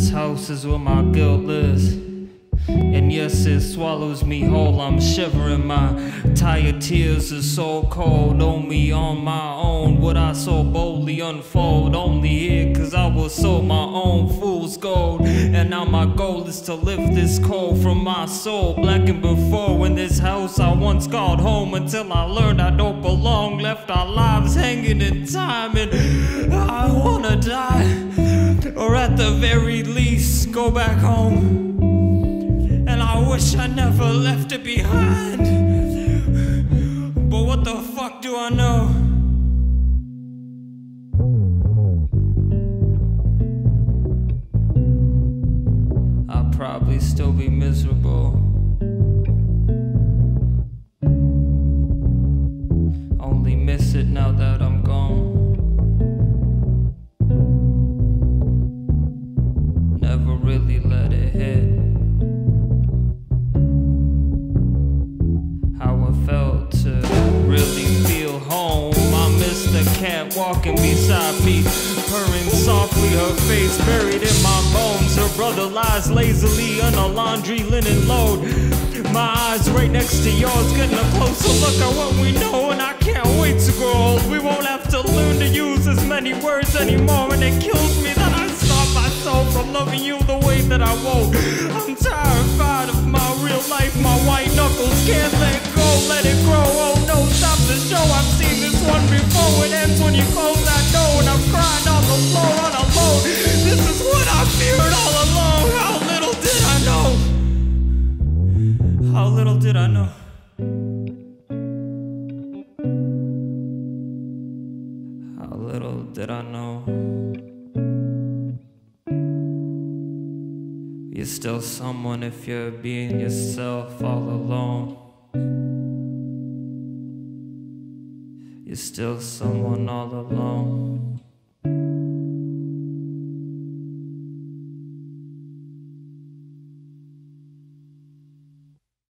This house is where my guilt lives, and yes, it swallows me whole. I'm shivering, my tired tears are so cold on me, on my own. What I so boldly unfold, only here cause I was sold my own fool's gold. And now my goal is to lift this cold from my soul. Blackened before in this house I once called home, until I learned I don't belong. Left our lives hanging in time, and I wanna die, or at the very least go back home. I wish I never left it behind, but what the fuck do I know? I'll probably still be miserable, only miss it now that I'm gone. Never really let it hit. Cat walking beside me, purring softly, her face buried in my bones. Her brother lies lazily on a laundry linen load. My eyes right next to yours, getting a closer look at what we know. And I can't wait to grow old. We won't have to learn to use as many words anymore. And it kills me that I stop myself from loving you the way that I won't. I'm terrified of my real life, my white knuckles can't let go, let it grow. Oh no, stop the show, I've seen this one before. It ends when you close that door, and I'm crying on the floor on a load. This is what I feared all along. How little did I know? How little did I know? How little did I know? You're still someone if you're being yourself all alone. You're still someone all alone.